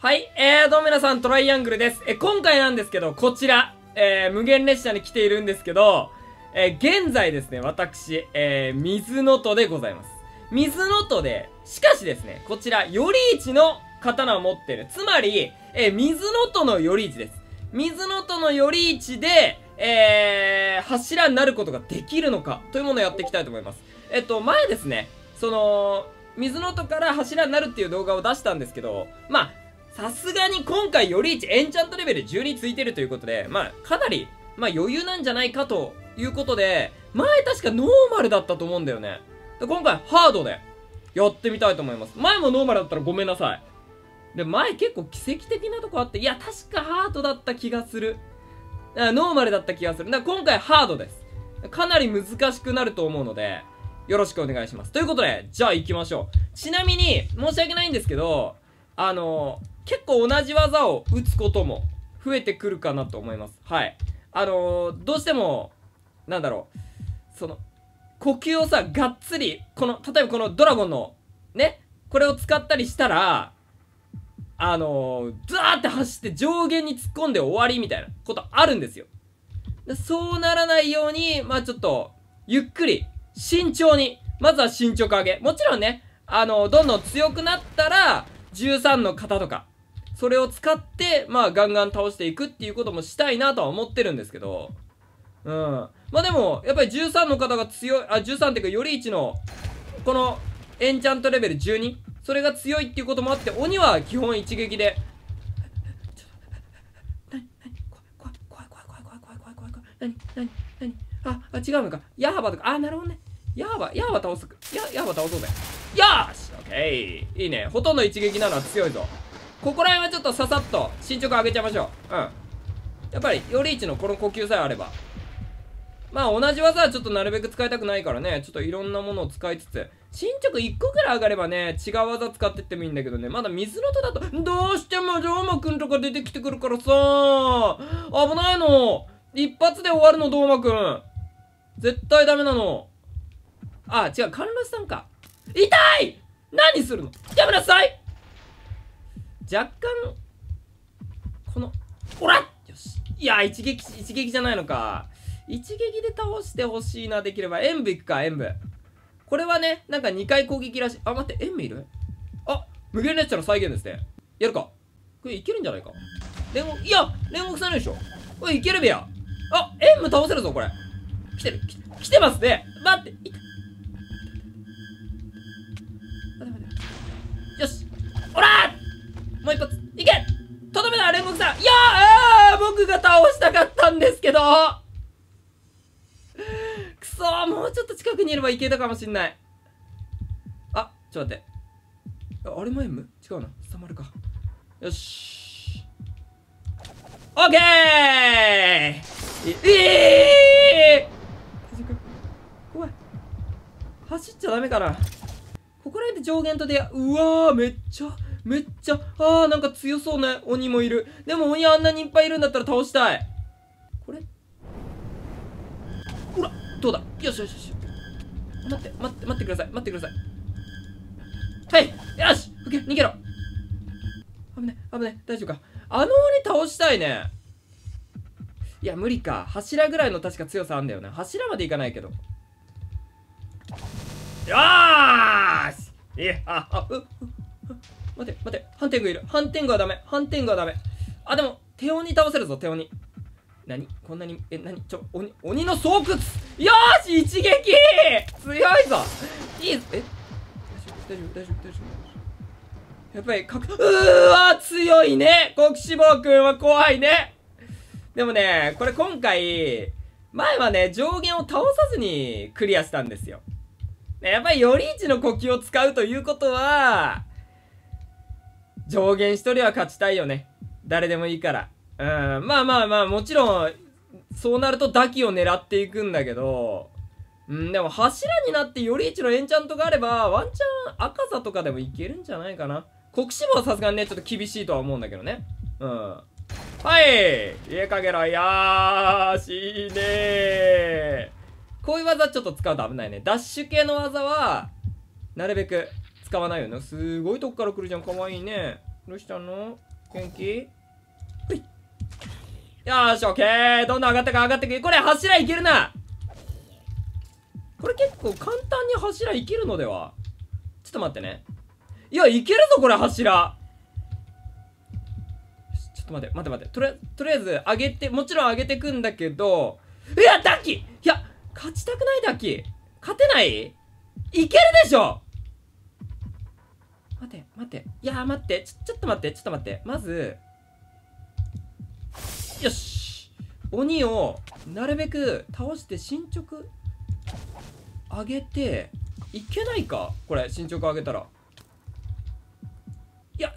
はい、どうも皆さん、トライアングルです。今回なんですけど、こちら、無限列車に来ているんですけど、現在ですね、私、水能登でございます。水能登で、しかしですね、こちら、頼一の刀を持ってる。つまり、水能登の頼一です。水能登の頼一で、柱になることができるのか、というものをやっていきたいと思います。前ですね、水能登から柱になるっていう動画を出したんですけど、まあ、さすがに今回頼一エンチャントレベル12ついてるということで、まあ、かなり、まあ、余裕なんじゃないかということで、前確かノーマルだったと思うんだよね。で、今回ハードでやってみたいと思います。前もノーマルだったらごめんなさい。で、前結構奇跡的なとこあって、いや、確かハードだった気がする。ノーマルだった気がする。だから今回ハードです。かなり難しくなると思うので、よろしくお願いします。ということで、じゃあ行きましょう。ちなみに、申し訳ないんですけど、結構同じ技を打つことも増えてくるかなと思います。はい。どうしても、なんだろう、呼吸をさ、がっつり、例えばこのドラゴンの、ね、これを使ったりしたら、ザーって走って上限に突っ込んで終わりみたいなことあるんですよ。で、そうならないように、まあちょっと、ゆっくり、慎重に、まずは進捗上げ。もちろんね、どんどん強くなったら、13の型とか、それを使って、まあ、ガンガン倒していくっていうこともしたいなとは思ってるんですけど。うん。まあでも、やっぱり13の型が強い、13っていうか、頼一の、この、エンチャントレベル12。それが強いっていうこともあって、鬼は基本一撃で。何違うのか。ヤハバとか。なるほどね。ヤハバ倒す。ヤハバ倒そうぜ。よーし、オッケー、いいね。ほとんど一撃なのは強いぞ。ここら辺はちょっとささっと進捗上げちゃいましょう。うん。やっぱり、頼一のこの呼吸さえあれば。まあ、同じ技はちょっとなるべく使いたくないからね。ちょっといろんなものを使いつつ。進捗1個くらい上がればね、違う技使ってってもいいんだけどね。まだ水能登だと、どうしても龍馬くんとか出てきてくるからさ。危ないの。一発で終わるの、龍馬くん。絶対ダメなの。違う、甘露寺さんか。痛い！何するの？やめなさい！若干、おらっ！よし。いや、一撃じゃないのか。一撃で倒してほしいな、できれば。演武いくか、演武。これはね、なんか2回攻撃らしい。待って、演武いる？無限列車の再現ですね。やるか。これいけるんじゃないか。煉獄さんでしょ。これいけるべや。演武倒せるぞ、これ。来てる。来てますね。待って、よし、おらー、もう一発いけ、とどめだ煉獄さん。僕が倒したかったんですけど、くそー、もうちょっと近くにいればいけたかもしんない。ちょっと待って、あれも M？ 違うな、伝まるか。よし、オッケー。怖い、走っちゃダメかな。ここら辺で上限と出会う。めっちゃ、なんか強そうな鬼もいる。でも鬼あんなにいっぱいいるんだったら倒したい。これ？ほら、どうだ？よし。待ってください。はい、よし！オッケー、逃げろ！危ね、大丈夫か。鬼倒したいね。いや、無理か。柱ぐらいの確か強さあんだよね。柱までいかないけど。よーし！待て、ハンテングはダメ、でも、手鬼倒せるぞ、手鬼。こんなに、鬼の巣窟！よーし！一撃！強いぞ！いいぞ！大丈夫。やっぱり、強いね！国志望くんは怖いね！でもね、これ今回、前はね、上限を倒さずにクリアしたんですよ。やっぱり頼一の呼吸を使うということは、上限一人は勝ちたいよね。誰でもいいから。まあ、もちろん、そうなるとダキを狙っていくんだけど、でも柱になって頼一のエンチャントがあれば、ワンチャン赤座とかでもいけるんじゃないかな。国志望はさすがにね、ちょっと厳しいとは思うんだけどね。はい！家かけろよーし、いいねー。こういう技ちょっと使うと危ないね。ダッシュ系の技は、なるべく使わないよね。すごいとこから来るじゃん。かわいいね。どうしたの？元気？よーし、オッケー。どんどん上がってく、上がってく。これ、柱いけるな。これ結構簡単に柱いけるのでは？ちょっと待ってね。いや、いけるぞ、これ、柱。ちょっと待って、待って待って。とりあえず、上げて、もちろん上げてくんだけど、いや、ダッキー！いや、勝ちたくない、ダッキー。勝てない？いけるでしょ！待って、待って。いや、待って。ちょっと待って、ちょっと待って。まず、よし、鬼をなるべく倒して進捗上げていけないかこれ。進捗上げたら、いや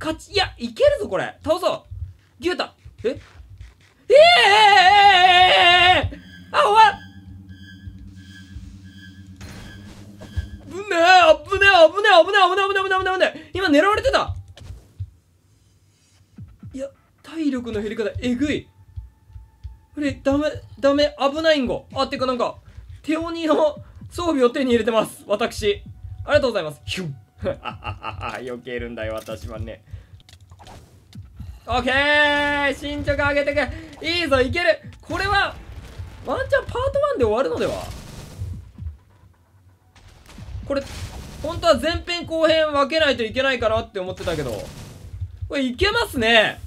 勝ち、いやいけるぞこれ。倒そう、牛太。あ、終わっ、危ねえ危ねえ危ねえ危ねえ危ねえ危ねえ危ねえ。今狙われてた。体力の減り方えぐい。これダメダメ、危ないんご。あ、てかなんか手鬼の装備を手に入れてます私。ありがとうございます。ヒュン避けるんだよ私はね。オッケー、進捗上げてく。いいぞ、いける。これはワンチャンパート1で終わるのでは。これ本当は前編後編分けないといけないかなって思ってたけど、これいけますね。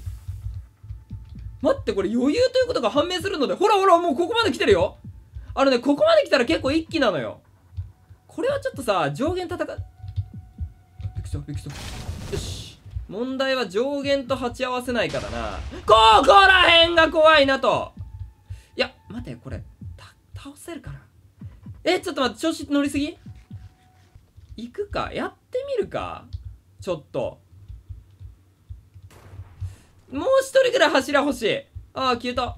待って、これ余裕ということが判明するので、ほらほら、もうここまで来てるよ。あのね、ここまで来たら結構一気なのよ。これはちょっとさ、上限戦う。びくと、びくと。よし。問題は上限と鉢合わせないからな。ここら辺が怖いなと。いや、待て、これ、倒せるかな。ちょっと待って、調子乗りすぎ？行くか、やってみるか。ちょっと。もう一人ぐらい柱欲しい。ああ、消えた。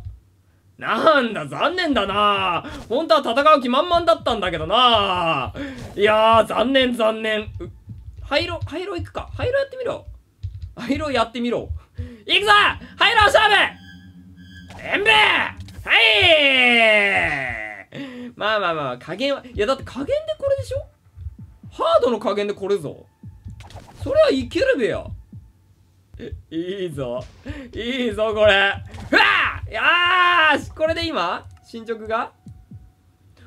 なんだ、残念だな。本当は戦う気満々だったんだけどな。いやー、残念、残念。灰色行くか。灰色やってみろ。灰色やってみろ。行くぞ、灰色勝負。全部はい。まあまあまあ、加減は。いや、だって加減でこれでしょ？ハードの加減でこれぞ。それはいけるべや。いいぞいいぞこれ。うわー、よし、これで今進捗が、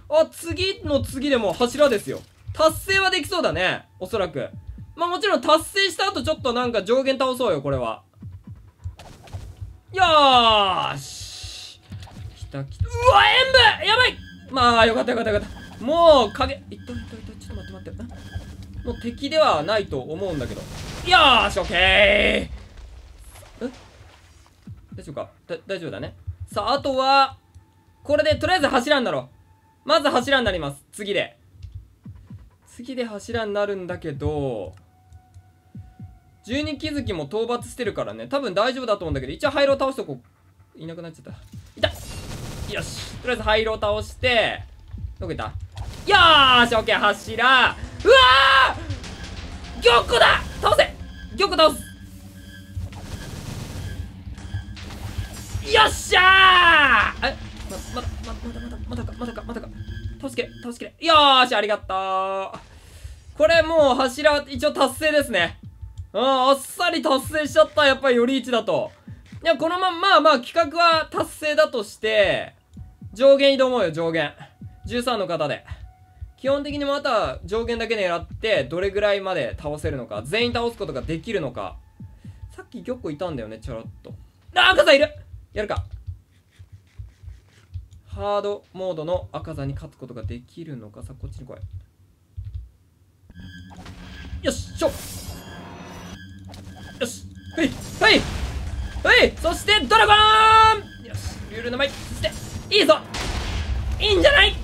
あ、次の次でも柱ですよ。達成はできそうだね、おそらく。まあもちろん達成した後ちょっとなんか上限倒そうよこれは。よーし、きたきた。うわ、演武やばい。まあよかったよかったよかった。もう影いっといっといっと、ちょっと待って待って、もう敵ではないと思うんだけど。よーし、オッケー。大丈夫か？大丈夫だね。さあ、あとは、これでとりあえず柱になろう。まず柱になります。次で。次で柱になるんだけど、12気づきも討伐してるからね。多分大丈夫だと思うんだけど、一応灰色を倒しとこう。いなくなっちゃった。いた！よし。とりあえず灰色を倒して、どこいった？よーし、オッケー、柱。うわー！玉子だ！倒せ！玉子倒す！よっしゃー。まだか。倒しきれ。よーし、ありがとう。これもう柱、一応達成ですね。あっさり達成しちゃった。やっぱりより1だと。いや、このまま、まあまあ、企画は達成だとして、上限挑もうよ、上限。13の方で。基本的にもあとは上限だけ狙って、どれぐらいまで倒せるのか、全員倒すことができるのか。さっき玉子いたんだよね、ちょろっと。あ、赤さんいる！やるか。ハードモードの赤座に勝つことができるのか。さ、こっちに来い。よっしょ、よし、はいはいはい。そしてドラゴン、よし、ルールの前。そしていいぞ、いいんじゃない。よし、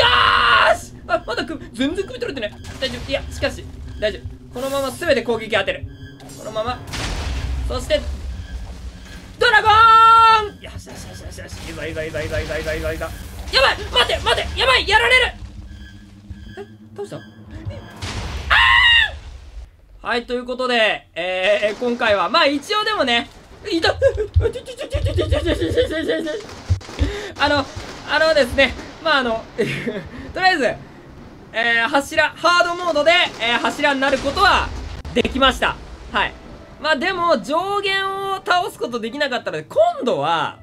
あ、まだ全然組み取れてない。大丈夫。いや、しかし大丈夫。このまま全て攻撃当てる。このまま。そしてドラゴーン！よしよしよしよしよし、いざいざいざいざいざいざいざいざ。やばい、待て待て、やばい、やられる。倒した。はい、ということで、今回はまあ一応でもね、いたあのですね、まあとりあえず柱、ハードモードで、柱になることはできました。はい。まあでも、上限を倒すことできなかったので、今度は、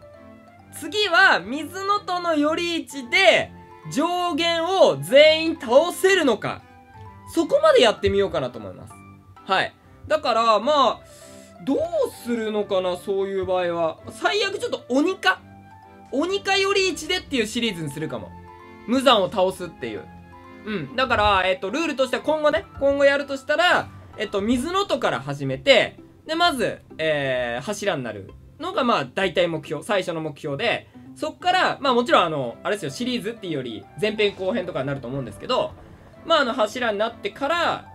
次は、水の戸の寄り市で、上限を全員倒せるのか。そこまでやってみようかなと思います。はい。だから、まあ、どうするのかな、そういう場合は。最悪ちょっと鬼かより1でっていうシリーズにするかも。無惨を倒すっていう。うん。だから、ルールとしては今後やるとしたら、水の戸から始めて、で、まず、柱になるのが、まあ、大体目標、最初の目標で、そっから、まあ、もちろん、あれですよ、シリーズっていうより、前編後編とかになると思うんですけど、まあ、柱になってから、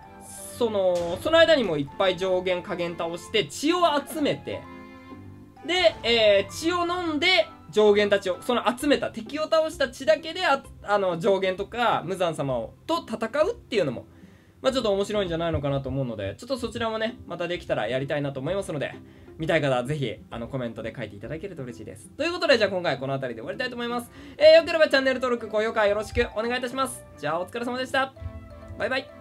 その間にもいっぱい上限下限倒して、血を集めて、で、血を飲んで、上限たちを、その集めた、敵を倒した血だけで、上限とか、無惨様と戦うっていうのも、まあちょっと面白いんじゃないのかなと思うので、ちょっとそちらもね、またできたらやりたいなと思いますので、見たい方はぜひ、コメントで書いていただけると嬉しいです。ということで、じゃあ今回はこの辺りで終わりたいと思います。よければチャンネル登録、高評価よろしくお願いいたします。じゃあお疲れ様でした。バイバイ。